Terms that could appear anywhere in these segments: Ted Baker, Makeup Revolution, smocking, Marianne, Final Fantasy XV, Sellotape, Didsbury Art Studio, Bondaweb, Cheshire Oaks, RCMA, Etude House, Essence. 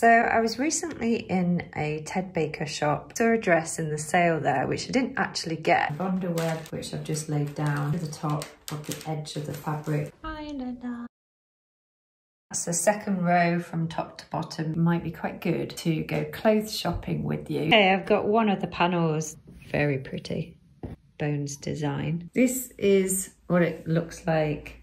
So I was recently in a Ted Baker shop, saw a dress in the sale there, which I didn't actually get. Bondaweb, which I've just laid down to the top of the edge of the fabric. That's the second row from top to bottom. Might be quite good to go clothes shopping with you. Okay, I've got one of the panels. Very pretty. Bones design. This is what it looks like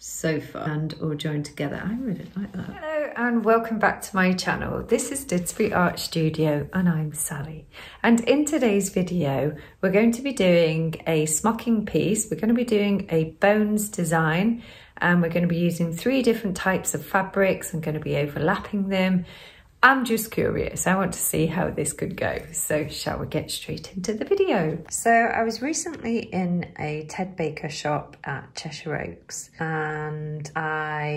so far, and all joined together. I really like that. Hello and welcome back to my channel. This is Didsbury Art Studio and I'm Sally. And in today's video, we're going to be doing a smocking piece. We're going to be doing a bones design, and we're going to be using three different types of fabrics. I'm going to be overlapping them. I'm just curious, I want to see how this could go. So shall we get straight into the video? So I was recently in a Ted Baker shop at Cheshire Oaks, and I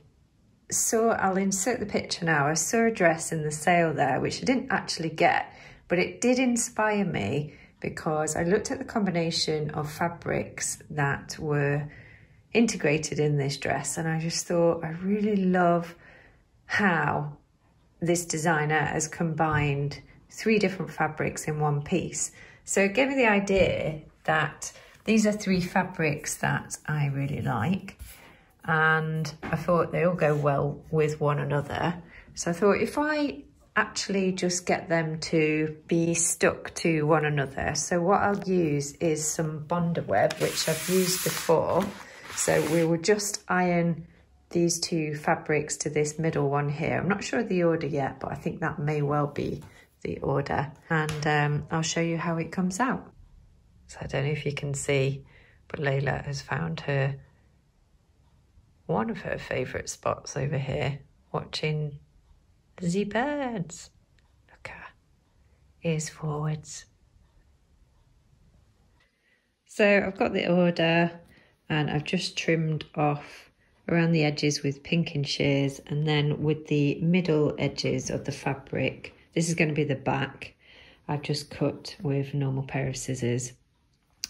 saw, I'll insert the picture now, I saw a dress in the sale there, which I didn't actually get, but it did inspire me because I looked at the combination of fabrics that were integrated in this dress, and I just thought, I really love how this designer has combined three different fabrics in one piece. So it gave me the idea that these are three fabrics that I really like, and I thought they all go well with one another. So I thought, if I actually just get them to be stuck to one another. So what I'll use is some Bondaweb, which I've used before. So we will just iron these two fabrics to this middle one here. I'm not sure of the order yet, but I think that may well be the order. And I'll show you how it comes out. So I don't know if you can see, but Layla has found her, one of her favourite spots over here, watching the birds. Look at her, ears forwards. So I've got the order and I've just trimmed off around the edges with pinking shears, and then with the middle edges of the fabric, this is going to be the back, I've just cut with a normal pair of scissors,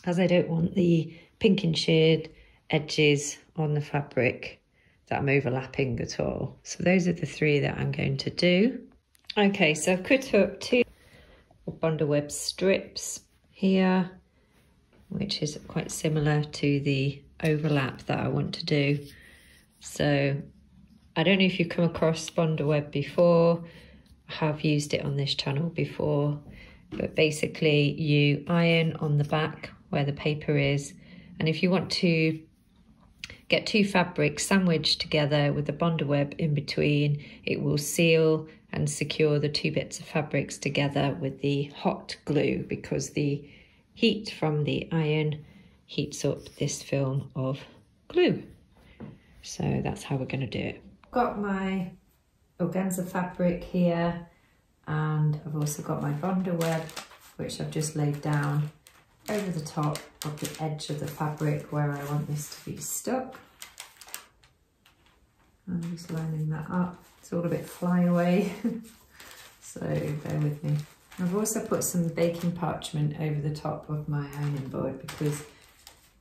as I don't want the pinking sheared edges on the fabric that I'm overlapping at all. So those are the three that I'm going to do. Okay, so I've cut up two Bondaweb strips here, which is quite similar to the overlap that I want to do. So I don't know if you've come across Bondaweb before. I have used it on this channel before, but basically you iron on the back where the paper is. And if you want to get two fabrics sandwiched together with the Bondaweb in between, it will seal and secure the two bits of fabrics together with the hot glue, because the heat from the iron heats up this film of glue. So that's how we're going to do it. Got my organza fabric here, and I've also got my Bondaweb, which I've just laid down over the top of the edge of the fabric where I want this to be stuck. I'm just lining that up. It's all a bit flyaway, so bear with me. I've also put some baking parchment over the top of my ironing board, because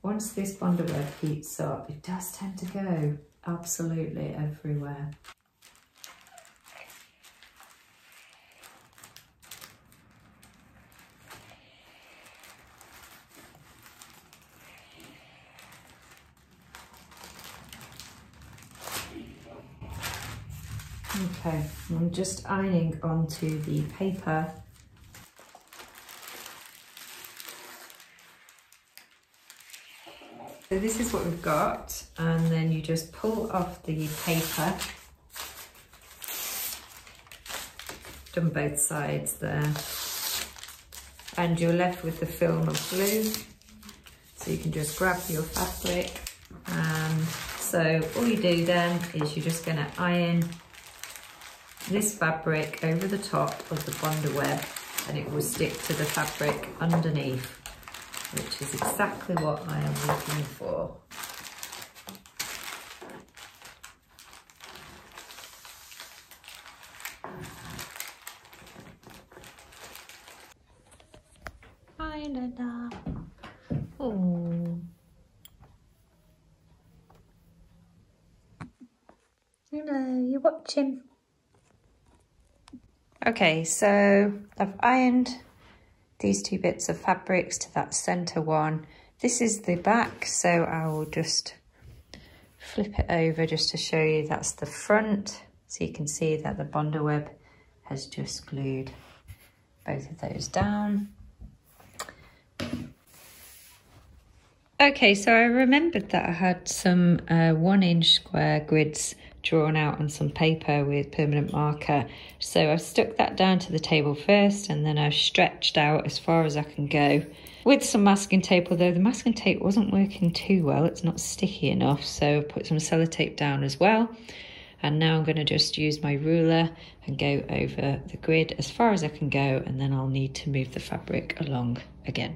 once this Bondaweb heats up, it does tend to go absolutely everywhere. Okay, I'm just ironing onto the paper. So this is what we've got, and then you just pull off the paper. Done both sides there. And you're left with the film of glue. So you can just grab your fabric. And so all you do then is you're just gonna iron this fabric over the top of the Bondaweb, and it will stick to the fabric underneath, which is exactly what I am looking for. Hi, Linda. Oh. Hello, you're watching. Okay, so I've ironed these two bits of fabrics to that center one. This is the back, so I will just flip it over just to show you that's the front. So you can see that the Bondaweb has just glued both of those down. Okay, so I remembered that I had some 1-inch square grids drawn out on some paper with permanent marker. So I've stuck that down to the table first, and then I've stretched out as far as I can go. With some masking tape, although the masking tape wasn't working too well, it's not sticky enough, so I put some sellotape down as well. And now I'm going to just use my ruler and go over the grid as far as I can go, and then I'll need to move the fabric along again.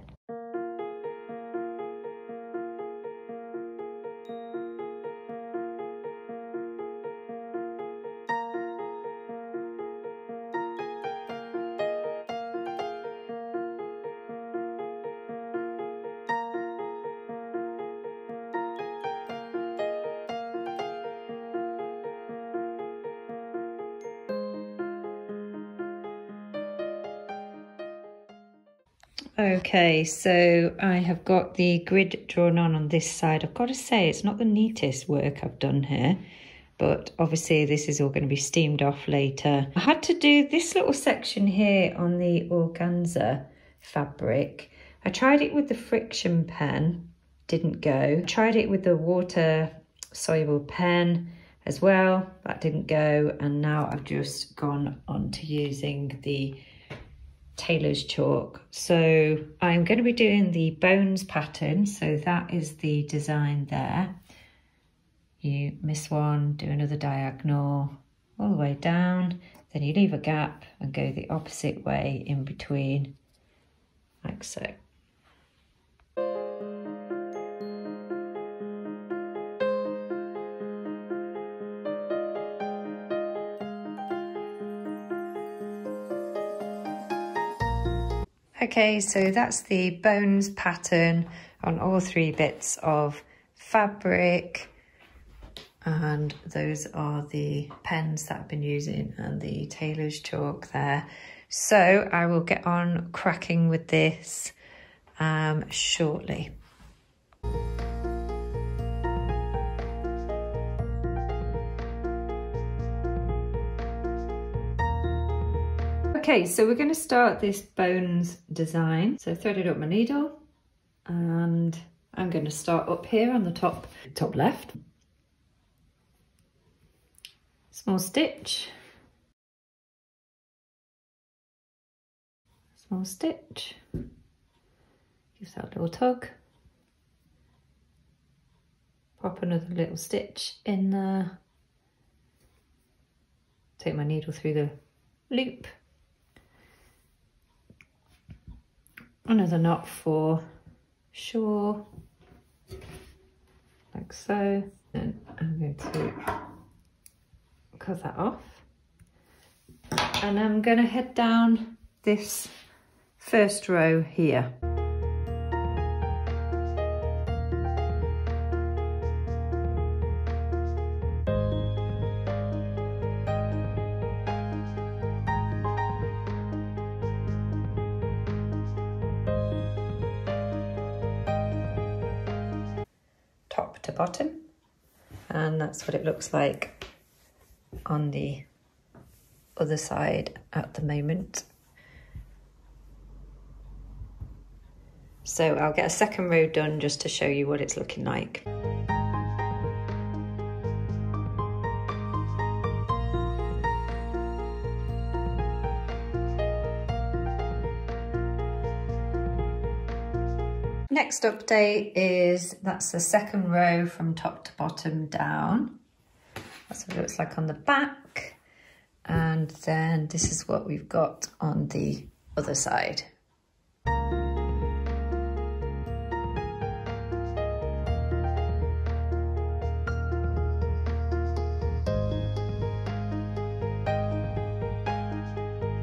Okay, so I have got the grid drawn on this side. I've got to say, it's not the neatest work I've done here, but obviously this is all going to be steamed off later. I had to do this little section here on the organza fabric. I tried it with the friction pen, didn't go. I tried it with the water-soluble pen as well, that didn't go. And now I've just gone on to using the Taylor's chalk. So I'm going to be doing the bones pattern, so that is the design there. You miss one, do another diagonal all the way down, then you leave a gap and go the opposite way in between, like so. Okay, so that's the bones pattern on all three bits of fabric, and those are the pens that I've been using and the Taylor's chalk there. So I will get on cracking with this shortly. Okay, so we're going to start this bones design. So I threaded up my needle, and I'm going to start up here on the top left. Small stitch. Small stitch. Give that a little tug. Pop another little stitch in there. Take my needle through the loop. Another knot for sure, like so. And I'm going to cut that off. And I'm going to head down this first row here. Bottom, and that's what it looks like on the other side at the moment. So I'll get a second row done just to show you what it's looking like. Next update is that's the second row from top to bottom down. That's what it looks like on the back. And then this is what we've got on the other side.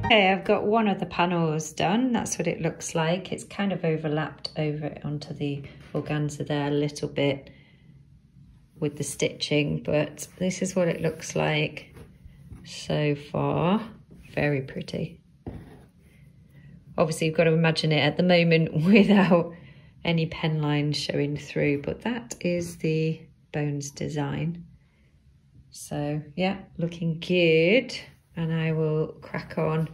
Okay, I've got one of the panels done. That's what it looks like. It's kind of overlapped over onto the organza there a little bit with the stitching, but this is what it looks like so far Very pretty. Obviously, you've got to imagine it at the moment without any pen lines showing through, but that is the Bones design. So yeah, looking good. And I will crack on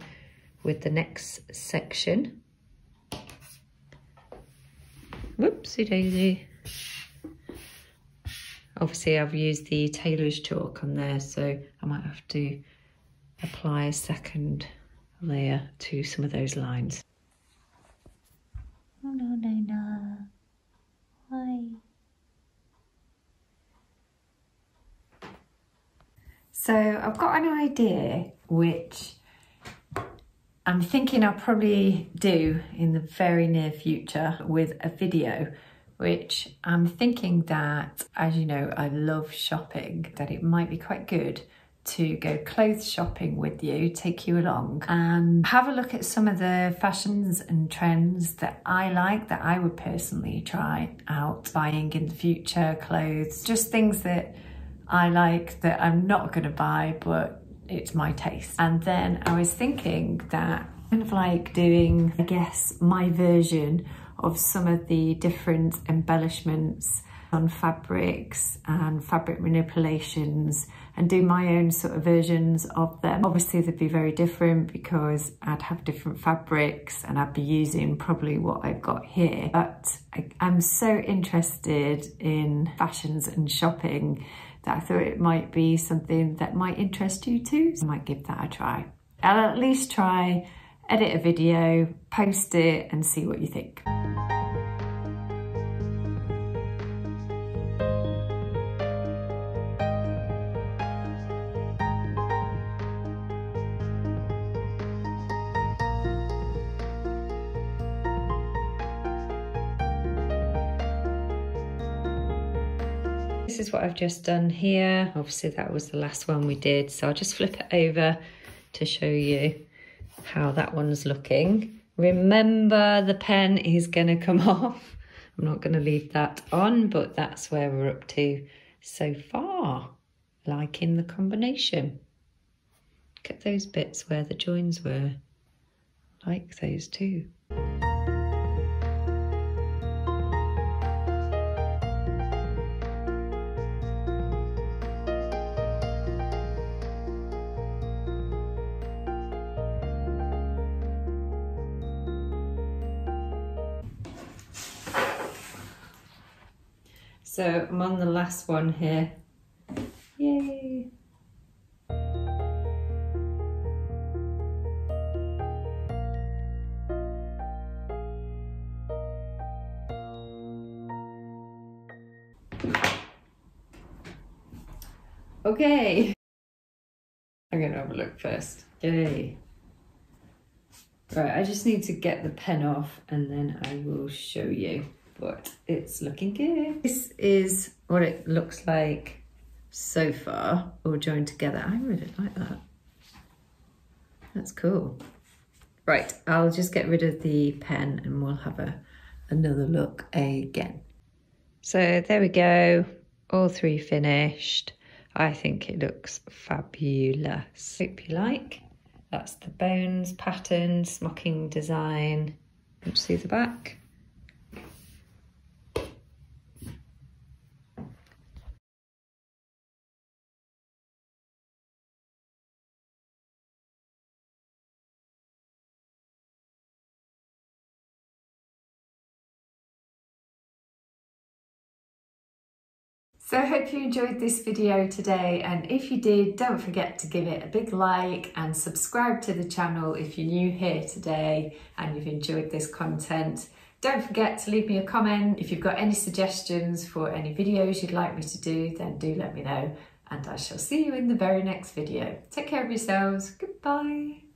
with the next section. Whoopsie daisy. Obviously, I've used the tailor's chalk on there, so I might have to apply a second layer to some of those lines. Hello, Nina. Hi. So I've got an idea which I'm thinking I'll probably do in the very near future with a video, which I'm thinking that, as you know, I love shopping, that it might be quite good to go clothes shopping with you, take you along and have a look at some of the fashions and trends that I like, that I would personally try out buying in the future, clothes, just things that I like that I'm not gonna buy, but it's my taste. And then I was thinking that kind of like doing, I guess, my version of some of the different embellishments on fabrics and fabric manipulations and do my own sort of versions of them. Obviously they'd be very different because I'd have different fabrics and I'd be using probably what I've got here. But I'm so interested in fashions and shopping that I thought it might be something that might interest you too. So I might give that a try. I'll at least try, edit a video, post it and see what you think. This is what I've just done here. Obviously that was the last one we did, so I'll just flip it over to show you how that one's looking. Remember, the pen is gonna come off. I'm not gonna leave that on, but that's where we're up to so far. Liking the combination. Look at those bits where the joins were. Like those too. So I'm on the last one here. Yay! Okay. I'm gonna have a look first. Yay. Right, I just need to get the pen off and then I will show you. But it's looking good. This is what it looks like so far, all joined together. I really like that. That's cool. Right, I'll just get rid of the pen and we'll have another look again. So there we go, all three finished. I think it looks fabulous. Hope you like. That's the Bones pattern, smocking design. Let's see the back. So I hope you enjoyed this video today, and if you did, don't forget to give it a big like and subscribe to the channel if you're new here today and you've enjoyed this content. Don't forget to leave me a comment. If you've got any suggestions for any videos you'd like me to do, then do let me know, and I shall see you in the very next video. Take care of yourselves. Goodbye.